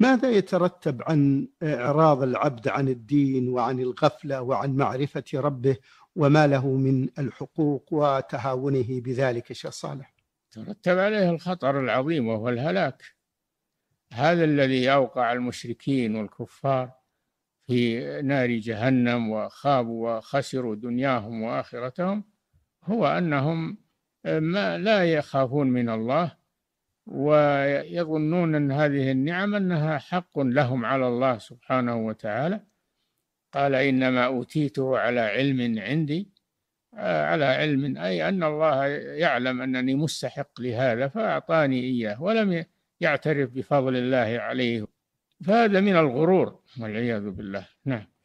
ماذا يترتب عن إعراض العبد عن الدين وعن الغفلة وعن معرفة ربه وما له من الحقوق وتهاونه بذلك شيخ صالح؟ ترتب عليه الخطر العظيم وهو الهلاك. هذا الذي أوقع المشركين والكفار في نار جهنم وخابوا وخسروا دنياهم وآخرتهم، هو أنهم لا يخافون من الله ويظنون أن هذه النعم أنها حق لهم على الله سبحانه وتعالى. قال إنما أوتيته على علم عندي، على علم أي أن الله يعلم أنني مستحق لهذا فأعطاني إياه ولم يعترف بفضل الله عليه، فهذا من الغرور والعياذ بالله. نعم.